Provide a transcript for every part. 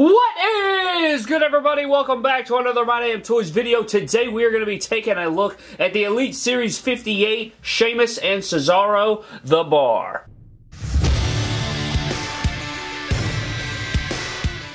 What is good, everybody? Welcome back to another My Damn Toys video. Today we are going to be taking a look at the Elite Series 58, Sheamus and Cesaro, the Bar.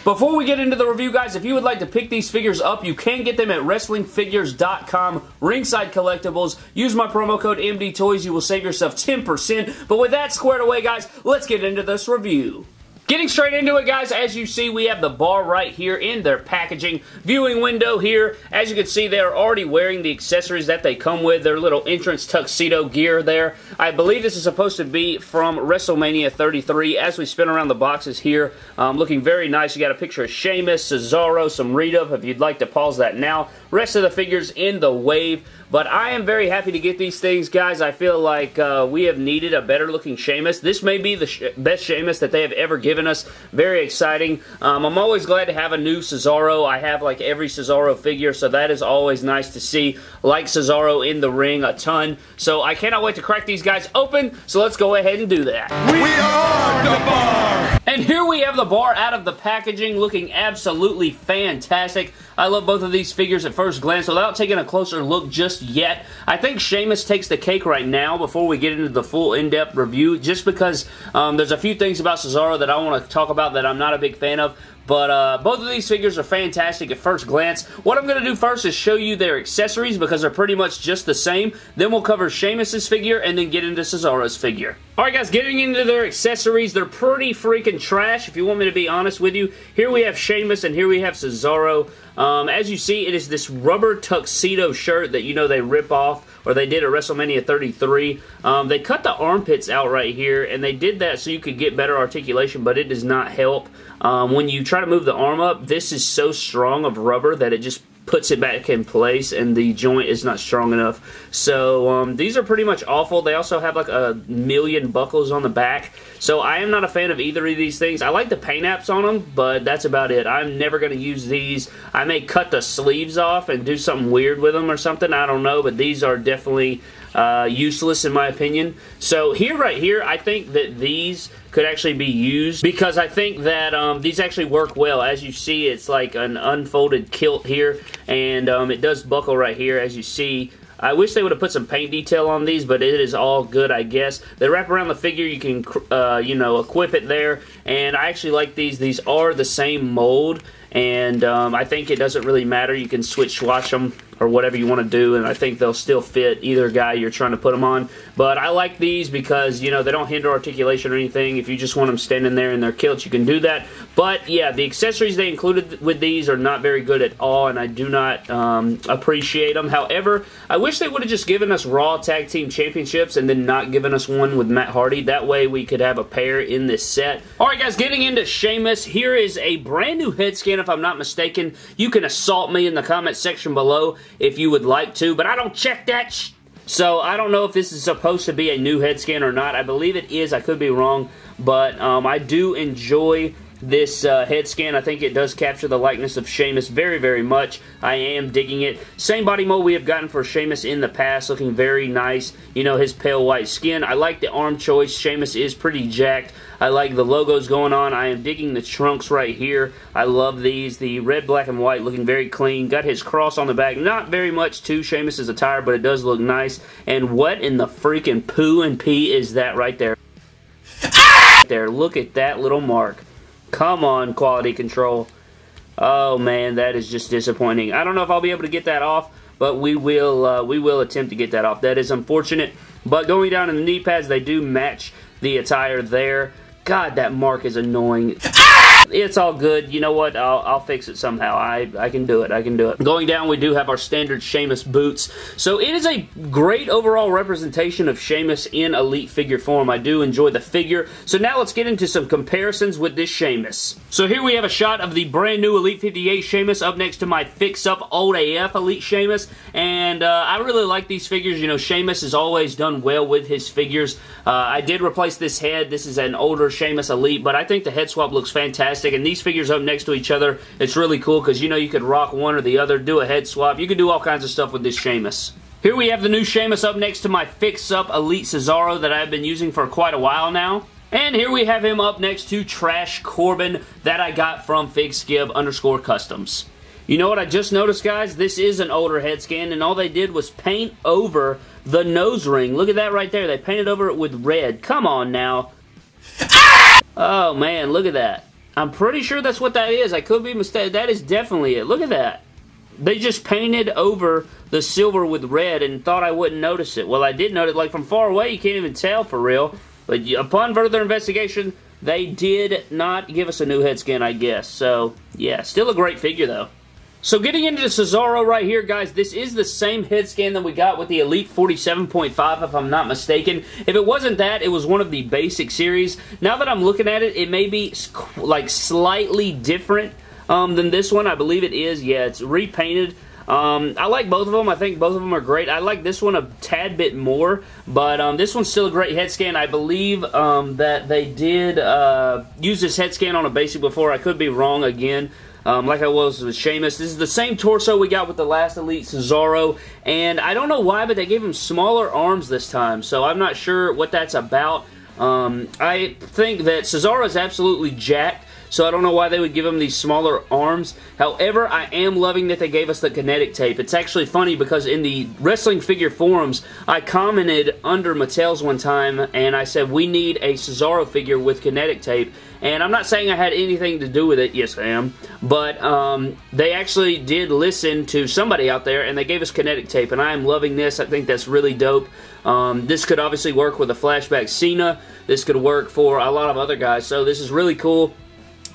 Before we get into the review, guys, if you would like to pick these figures up, you can get them at wrestlingfigures.com, Ringside Collectibles. Use my promo code MDTOYS. You will save yourself 10%. But with that squared away, guys, let's get into this review. Getting straight into it, guys, as you see, we have the Bar right here in their packaging. Viewing window here. As you can see, they are already wearing the accessories that they come with, their little entrance tuxedo gear there. I believe this is supposed to be from WrestleMania 33. As we spin around the boxes here, looking very nice. You got a picture of Sheamus, Cesaro, some read-up if you'd like to pause that now. Rest of the figures in the wave. But I am very happy to get these things, guys. I feel like we have needed a better-looking Sheamus. This may be the best Sheamus that they have ever given us. Very exciting. I'm always glad to have a new Cesaro. I have, like, every Cesaro figure, so that is always nice to see. Like Cesaro in the ring a ton. So I cannot wait to crack these guys open, so let's go ahead and do that. We are the Bar! And here we have the Bar out of the packaging, looking absolutely fantastic. I love both of these figures at first glance. Without taking a closer look just yet, I think Sheamus takes the cake right now before we get into the full in-depth review, just because there's a few things about Cesaro that I want to talk about that I'm not a big fan of. But both of these figures are fantastic at first glance. What I'm going to do first is show you their accessories because they're pretty much just the same. Then we'll cover Sheamus's figure and then get into Cesaro's figure. Alright guys, getting into their accessories, they're pretty freaking trash if you want me to be honest with you. Here we have Sheamus and here we have Cesaro. As you see, it is this rubber tuxedo shirt that you know they rip off, or they did at WrestleMania 33. They cut the armpits out right here, and they did that so you could get better articulation, but it does not help. When you try to move the arm up, this is so strong of rubber that it just puts it back in place, and the joint is not strong enough. So these are pretty much awful. They also have like a million buckles on the back. So I am not a fan of either of these things. I like the paint apps on them, but that's about it. I'm never going to use these. I may cut the sleeves off and do something weird with them or something. I don't know, but these are definitely useless in my opinion. So here right here, I think that these could actually be used because I think that these actually work well. As you see, it's like an unfolded kilt here, and it does buckle right here, as you see. I wish they would have put some paint detail on these, but it is all good, I guess. They wrap around the figure. You can, you know, equip it there. And I actually like these. These are the same mold, and I think it doesn't really matter. You can swatch them or whatever you want to do, and I think they'll still fit either guy you're trying to put them on. But I like these because, you know, they don't hinder articulation or anything. If you just want them standing there in their kilts, you can do that. But, yeah, the accessories they included with these are not very good at all, and I do not appreciate them. However, I wish they would have just given us Raw Tag Team Championships and then not given us one with Matt Hardy. That way we could have a pair in this set. Alright, guys, getting into Sheamus. Here is a brand new head scan, if I'm not mistaken. You can assault me in the comment section below if you would like to, but I don't check that. So I don't know if this is supposed to be a new head scan or not. I believe it is. I could be wrong, but I do enjoy this head scan. I think it does capture the likeness of Sheamus very, very much. I am digging it. Same body mold we have gotten for Sheamus in the past, looking very nice. You know, his pale white skin. I like the arm choice. Sheamus is pretty jacked. I like the logos going on. I am digging the trunks right here. I love these. The red, black, and white looking very clean. Got his cross on the back. Not very much to Sheamus's attire, but it does look nice. And what in the freaking poo and pee is that right there? There, look at that little mark. Come on, quality control. Oh, man, that is just disappointing. I don't know if I'll be able to get that off, but we will attempt to get that off. That is unfortunate. But going down in the knee pads, they do match the attire there. God, that mark is annoying. It's all good. You know what? I'll fix it somehow. I can do it. I can do it. Going down, we do have our standard Sheamus boots. So it is a great overall representation of Sheamus in Elite figure form. I do enjoy the figure. So now let's get into some comparisons with this Sheamus. So here we have a shot of the brand new Elite 58 Sheamus up next to my fix-up old AF Elite Sheamus. And I really like these figures. You know, Sheamus has always done well with his figures. I did replace this head. This is an older Sheamus Elite, but I think the head swap looks fantastic. And these figures up next to each other, it's really cool because, you know, you could rock one or the other, do a head swap. You could do all kinds of stuff with this Sheamus. Here we have the new Sheamus up next to my fix-up Elite Cesaro that I've been using for quite a while now. And here we have him up next to Trash Corbin that I got from FigSkib_Customs. You know what I just noticed, guys? This is an older head scan, and all they did was paint over the nose ring. Look at that right there. They painted over it with red. Come on now. Oh, man, look at that. I'm pretty sure that's what that is. I could be mistaken. That is definitely it. Look at that. They just painted over the silver with red and thought I wouldn't notice it. Well, I did notice. Like, from far away, you can't even tell for real. But upon further investigation, they did not give us a new head scan, I guess. So, yeah, still a great figure, though. So getting into Cesaro right here, guys, this is the same head scan that we got with the Elite 47.5, if I'm not mistaken. If it wasn't that, it was one of the basic series. Now that I'm looking at it, it may be like slightly different than this one. I believe it is. Yeah, it's repainted. I like both of them. I think both of them are great. I like this one a tad bit more, but this one's still a great head scan. I believe that they did use this head scan on a basic before. I could be wrong again. Like I was with Sheamus. This is the same torso we got with the last Elite Cesaro, and I don't know why, but they gave him smaller arms this time, so I'm not sure what that's about. I think that Cesaro is absolutely jacked, so I don't know why they would give him these smaller arms. However, I am loving that they gave us the kinetic tape. It's actually funny because in the wrestling figure forums, I commented under Mattel's one time, and I said, we need a Cesaro figure with kinetic tape. And I'm not saying I had anything to do with it. Yes, I am. But they actually did listen to somebody out there, and they gave us kinetic tape. And I am loving this. I think that's really dope. This could obviously work with a flashback Cena. This could work for a lot of other guys. So this is really cool.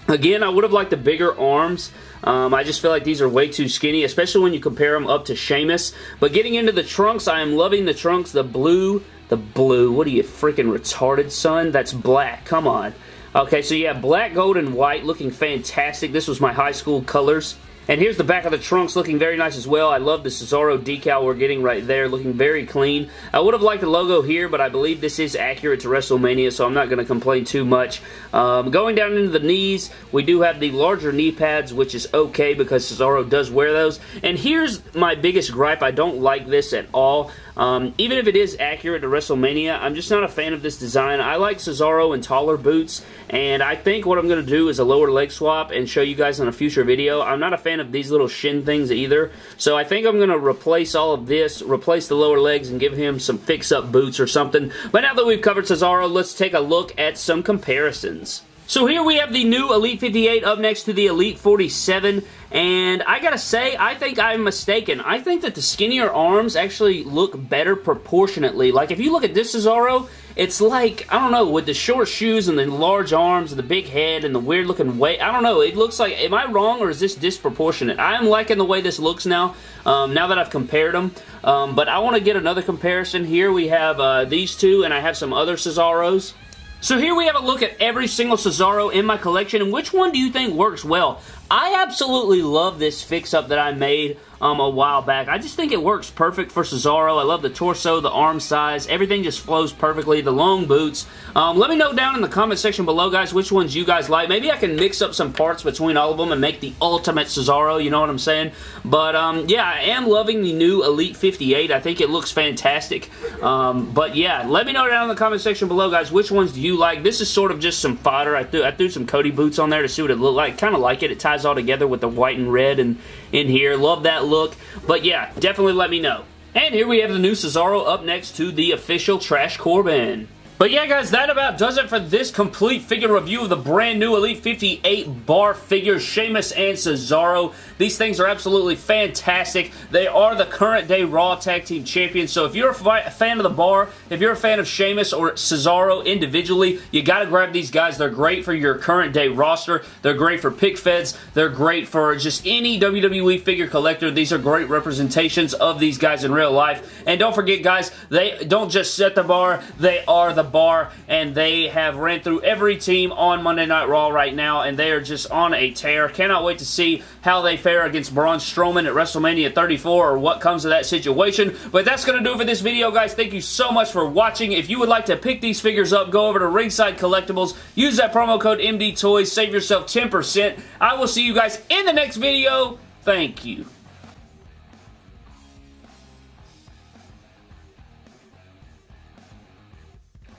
Again, I would have liked the bigger arms. I just feel like these are way too skinny, especially when you compare them up to Sheamus. But getting into the trunks, I am loving the trunks. The blue. What are you, freaking retarded, son? That's black. Come on. Okay, so yeah, black, gold, and white looking fantastic. This was my high school colors. And here's the back of the trunks looking very nice as well. I love the Cesaro decal we're getting right there, looking very clean. I would have liked the logo here, but I believe this is accurate to WrestleMania, so I'm not going to complain too much. Going down into the knees, we do have the larger knee pads, which is okay because Cesaro does wear those. And here's my biggest gripe. I don't like this at all. Even if it is accurate to WrestleMania, I'm just not a fan of this design. I like Cesaro in taller boots, and I think what I'm going to do is a lower leg swap and show you guys in a future video. I'm not a fan of these little shin things either, so I think I'm going to replace all of this, replace the lower legs, and give him some fix-up boots or something. But now that we've covered Cesaro, let's take a look at some comparisons. So here we have the new Elite 58 up next to the Elite 47, and I gotta say, I think I'm mistaken. I think that the skinnier arms actually look better proportionately. Like, if you look at this Cesaro, it's like, I don't know, with the short shoes and the large arms and the big head and the weird looking weight, I don't know, it looks like, am I wrong or is this disproportionate? I'm liking the way this looks now, now that I've compared them, but I want to get another comparison. Here we have these two, and I have some other Cesaros. So here we have a look at every single Cesaro in my collection, and which one do you think works well? I absolutely love this fix-up that I made a while back. I just think it works perfect for Cesaro. I love the torso, the arm size, everything just flows perfectly, the long boots. Let me know down in the comment section below, guys, which ones you guys like. Maybe I can mix up some parts between all of them and make the ultimate Cesaro, you know what I'm saying? But, yeah, I am loving the new Elite 58. I think it looks fantastic. But, yeah, let me know down in the comment section below, guys, which ones do you like. This is sort of just some fodder. I threw some Cody boots on there to see what it looked like. Kind of like it. It ties all together with the white and red and in here. Love that look. But yeah, definitely let me know. And here we have the new Cesaro up next to the official Trash Corbin. But yeah, guys, that about does it for this complete figure review of the brand new Elite 58 bar figures, Sheamus and Cesaro. These things are absolutely fantastic. They are the current day Raw Tag Team Champions, so if you're a fan of the Bar, if you're a fan of Sheamus or Cesaro individually, you gotta grab these guys. They're great for your current day roster. They're great for pick feds. They're great for just any WWE figure collector. These are great representations of these guys in real life. And don't forget, guys, they don't just set the bar, they are the Bar, and they have ran through every team on Monday Night Raw right now, and they are just on a tear. Cannot wait to see how they fare against Braun Strowman at WrestleMania 34 or what comes of that situation. But that's going to do it for this video, guys. Thank you so much for watching. If you would like to pick these figures up, go over to Ringside Collectibles. Use that promo code MDTOYS. Save yourself 10%. I will see you guys in the next video. Thank you.